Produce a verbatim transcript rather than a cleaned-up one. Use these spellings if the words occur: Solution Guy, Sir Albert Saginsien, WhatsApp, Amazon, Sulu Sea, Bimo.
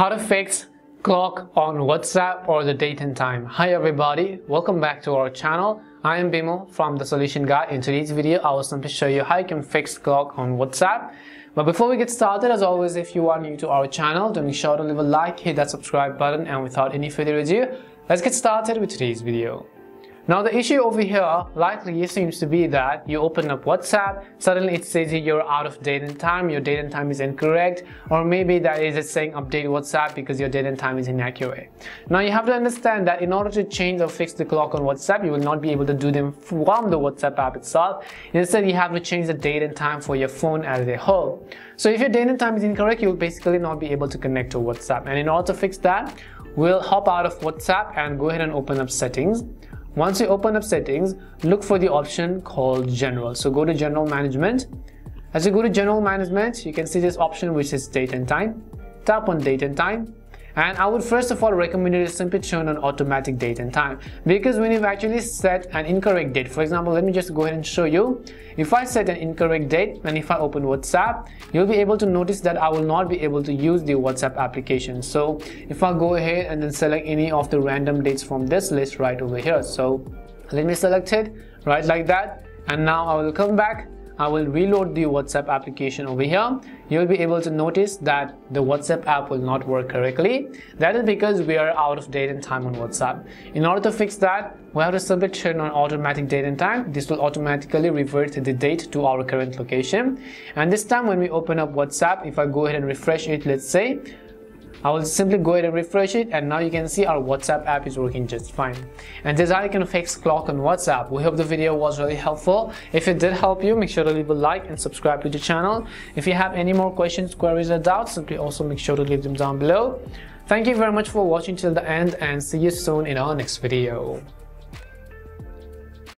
How to fix clock on WhatsApp or the date and time. Hi everybody, welcome back to our channel. I am Bimo from the Solution Guy. In today's video, I was going to show you how you can fix clock on WhatsApp. But before we get started, as always, if you are new to our channel, do make sure to leave a like, hit that subscribe button, and without any further ado, let's get started with today's video. Now the issue over here likely seems to be that you open up WhatsApp, suddenly it says you're out of date and time, your date and time is incorrect, or maybe that is it saying update WhatsApp because your date and time is inaccurate. Now you have to understand that in order to change or fix the clock on WhatsApp, you will not be able to do them from the WhatsApp app itself. Instead, you have to change the date and time for your phone as a whole. So if your date and time is incorrect, you will basically not be able to connect to WhatsApp. And in order to fix that, we'll hop out of WhatsApp and go ahead and open up settings. Once you open up settings, look for the option called general. So go to general management. As you go to general management, you can see this option which is date and time. Tap on date and time. And I would first of all recommend it is simply turn on automatic date and time, because when you've actually set an incorrect date, for example, let me just go ahead and show you. If I set an incorrect date and if I open WhatsApp, you'll be able to notice that I will not be able to use the WhatsApp application. So if I go ahead and then select any of the random dates from this list right over here. So let me select it right like that. And now I will come back. I will reload the WhatsApp application over here. You'll be able to notice that the WhatsApp app will not work correctly. That is because we are out of date and time on WhatsApp. In order to fix that, we have to simply turn on automatic date and time. This will automatically revert the date to our current location. And this time when we open up WhatsApp, if I go ahead and refresh it, let's say, I will simply go ahead and refresh it, and now you can see our WhatsApp app is working just fine. And this is how you can fix clock on WhatsApp. We hope the video was really helpful. If it did help you, make sure to leave a like and subscribe to the channel. If you have any more questions, queries or doubts, simply also make sure to leave them down below. Thank you very much for watching till the end, and see you soon in our next video.